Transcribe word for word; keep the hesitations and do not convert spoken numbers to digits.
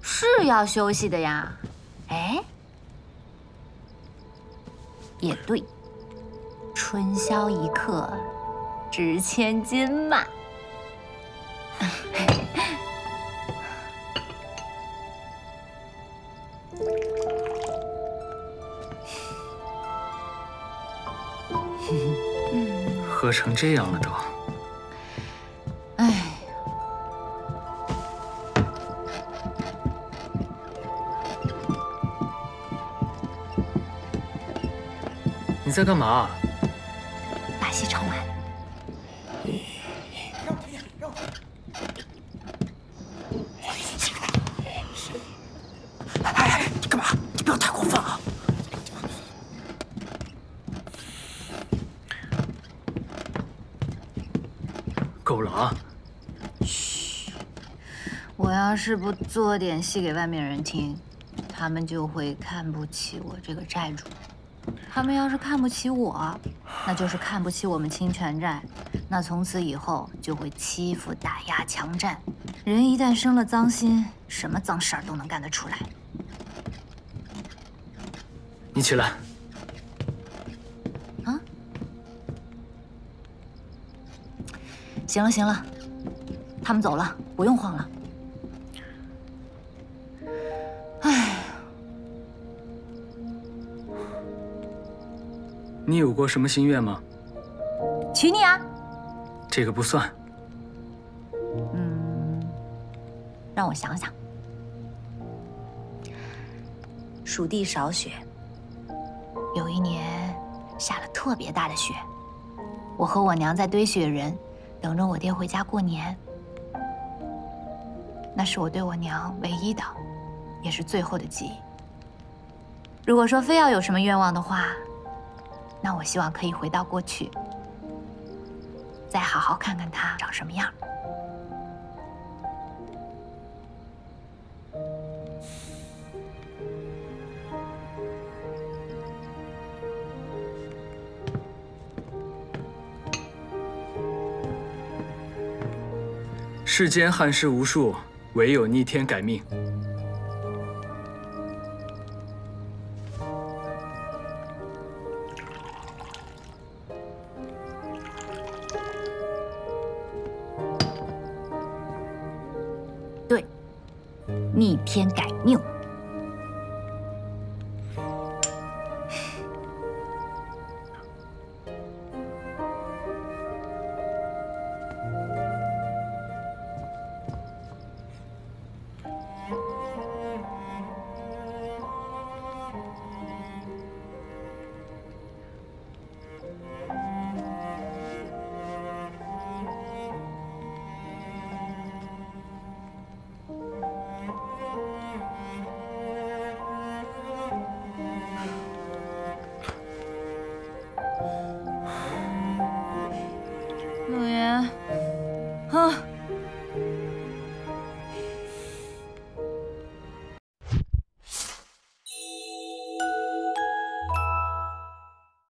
是要休息的呀。哎，也对，春宵一刻值千金嘛。喝成这样了都。 你在干嘛？把戏唱完。让我呀，让我！哎哎，你干嘛？你不要太过分啊！够了啊！嘘，我要是不做点戏给外面人听，他们就会看不起我这个债主。 他们要是看不起我，那就是看不起我们清泉寨，那从此以后就会欺负、打压、强占。人一旦生了脏心，什么脏事儿都能干得出来。你起来。啊？行了行了，他们走了，不用晃了。 你有过什么心愿吗？娶你啊！这个不算。嗯，让我想想。蜀地少雪，有一年下了特别大的雪，我和我娘在堆雪人，等着我爹回家过年。那是我对我娘唯一的，也是最后的记忆。如果说非要有什么愿望的话， 那我希望可以回到过去，再好好看看他长什么样。世间憾事无数，唯有逆天改命。 逆天改命，老爷，啊。